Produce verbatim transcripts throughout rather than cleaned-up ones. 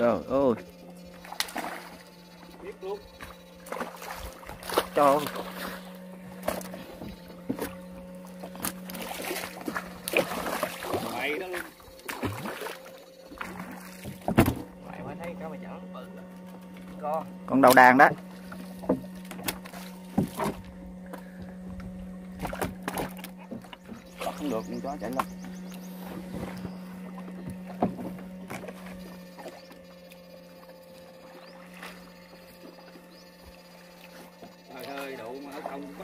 Trời ơi. Biết luôn. Tròn. Mày đó luôn. Mày mới thấy cá mày chẳng bự. Con. Con đầu đàn đó. Không được con chó chạy lên.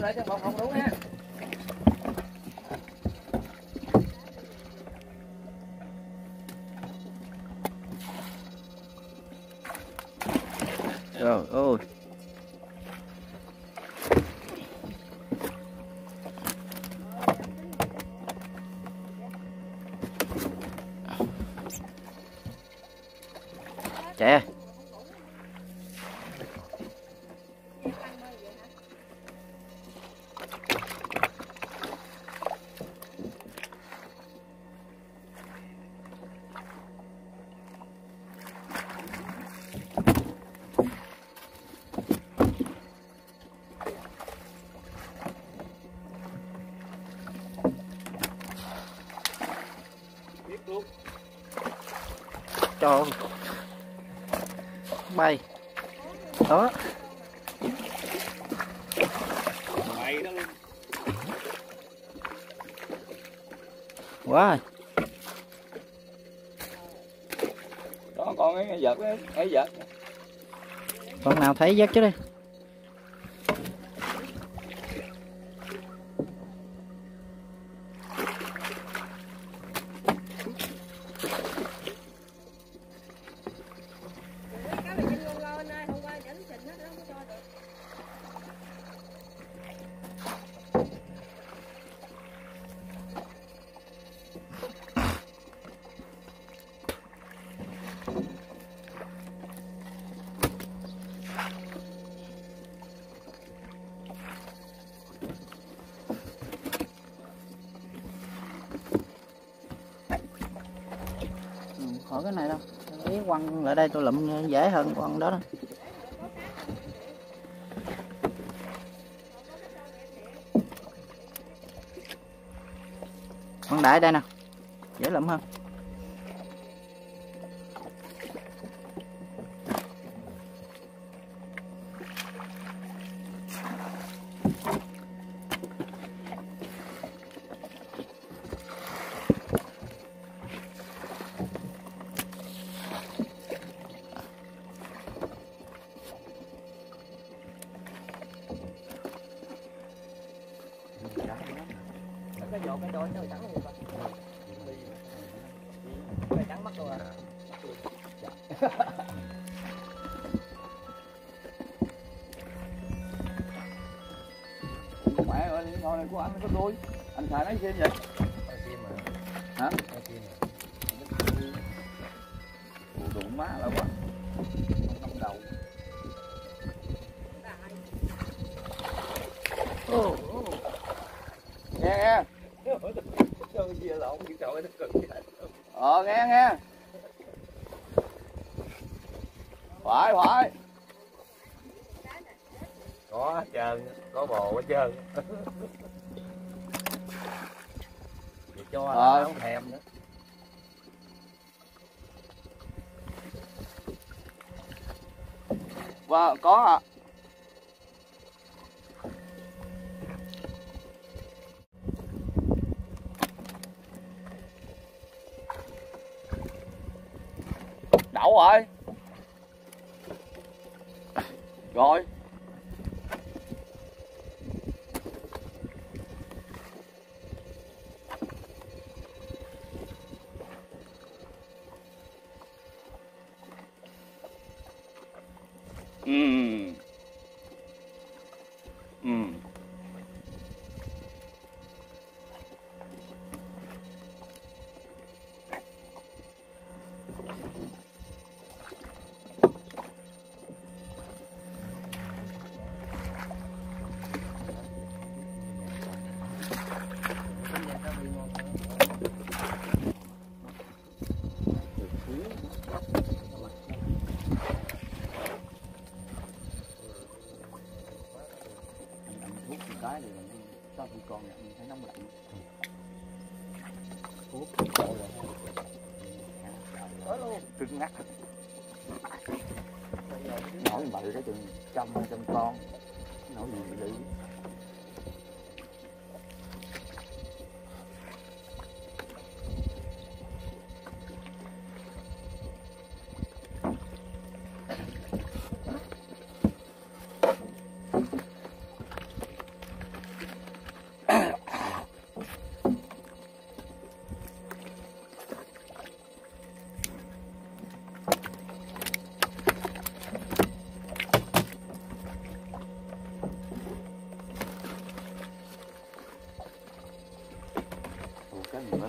Lại cho bọc không đúng ha. Trời ơi. Chè. Tròn bay đó mày đó luôn quá đó con ấy giật ấy, ấy giật con nào thấy giật chứ đi. Khỏi cái này đâu, ý quăng lại đây tôi lụm dễ hơn quăng đó đó. Quăng đại đây nè, dễ lụm hơn. Cái dọn cái đôi trời trắng luôn rồi trắng mắt rồi mẹ ơi con này của anh có đôi anh xài lấy sim vậy hả đụng má là quá không đầu ô nghe nghe ờ nghe nghe phải phải có hết trơn có bồ hết trơn vậy cho ờ. Không thèm nữa và có à. Đậu rồi. Rồi. cái này mình cho thịt còn này, mình phải nóng lạnh. Úp, trời ơi, cứng ngắt. Nổi bự cái chừng trăm trăm con, nổi gì vậy? Người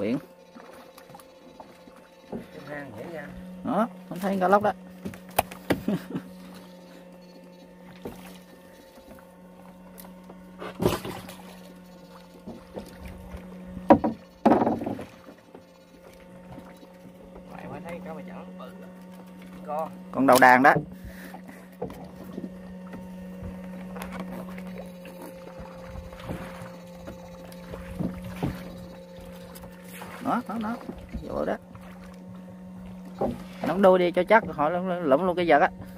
Biển. Đó, không thấy cá lóc đó. Con đầu đàn đó. Đó, đó, đó, vô đó. Nóng đuôi đi cho chắc, họ lụm luôn cái vợt á.